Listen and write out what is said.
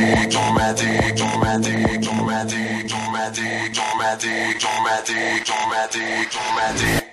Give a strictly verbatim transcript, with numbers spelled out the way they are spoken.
romantic, romantic, romantic, romantic, romantic.